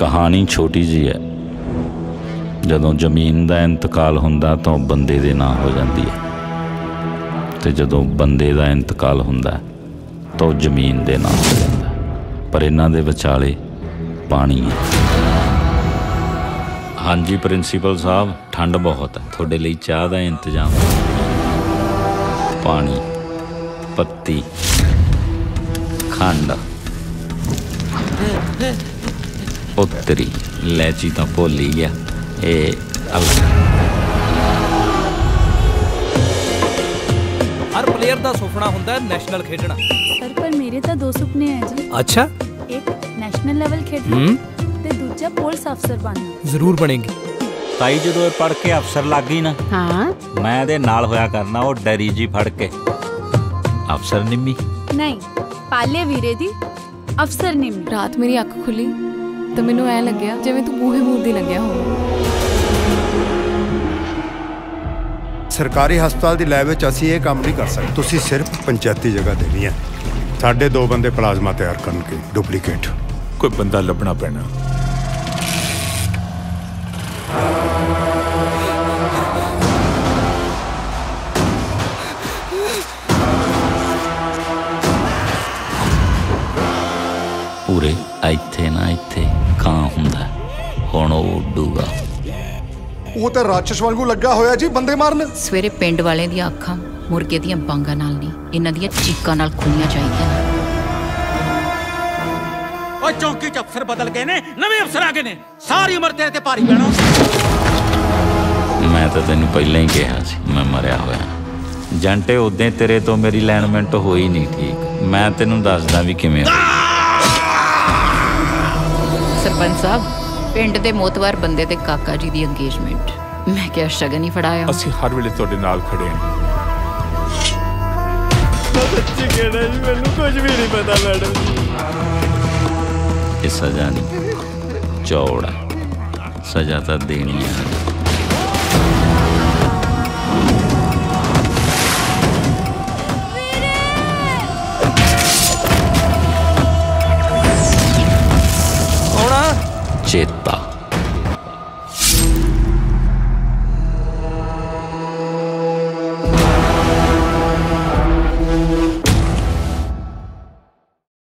कहानी छोटी जी है। जदों जमीन का इंतकाल हुंदा तो बंदे दे नां हो जाती है, तो जदों बंदे का इंतकाल हुंदा तो जमीन दे नां हो जाता है, पर इन्हां दे विचाले पानी है। हाँ जी प्रिंसीपल साहब, ठंड बहुत है, थोड़े लिए चाह का इंतजाम, पानी, पत्ती, खंड, उत्तरी इलायची तो भुल ही गया। हर प्लेयर का सुपना होता है नेशनल खेलना, पर मेरे तो दो सुपने हैं जी। अच्छा, एक नेशनल लेवल खेलना, दूजा पुलिस अफसर बनना। जरूर बनेगी ताई, जो पढ़ के अफसर लग गई ना। हाँ, मैं दे नाल होया करना, वो डरी जी फड़ के अफसर निम्मी। नहीं, पाले वीरे दी अफसर निम्मी। रात मेरी अख खुली तो मैनू ऐ लग्या जिवें तू बूहे मूर्दी लग्या हो। सरकारी हस्पताल दी लैब विच असीं इह काम नहीं कर सकदे, तुसीं सिर्फ पंचायती जगह देनी है। साडे दो बंदे प्लाज्मा तैयार करनगे, डुप्लीकेट कोई बंदा लभना पैना। पूरे इत्थे ना इत्थे कां हुंदा, हुण ओह उड्डूगा। ओह तां राक्षस वांगू लगा होया जी बंदे मारन। सवेरे पिंड वाले दी आँखां मुर्गे दी बांगां नाल नहीं, इन्हां दी चीकां नाल खुलियां चाहिदियां। ओए चौकी च अफसर बदल गए ने, नवे अफसर आ गए ने, सारी उम्र तेरे ते भारी पैणा। मैं तां तैनूं पहिलां ही कहा सी, मैं मरिया होया जंटे उदें तेरे तो मेरी अलाइनमेंट होई नहीं ठीक। मैं तैनूं दसदा वी किवें। सरपंच साहब, पिंड दे मोतवार बंदे ते काका जी दी एंगेजमेंट मैं क्या शगन ही फड़ाया। असी हर वेले तुहाडे नाल खड़े हां। सच्ची कहना जी, मैनूं कुछ भी नहीं पता मैडम। इस सजा नहीं चौड़ा, सजा तो देनी है। चेता।